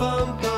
bum bum.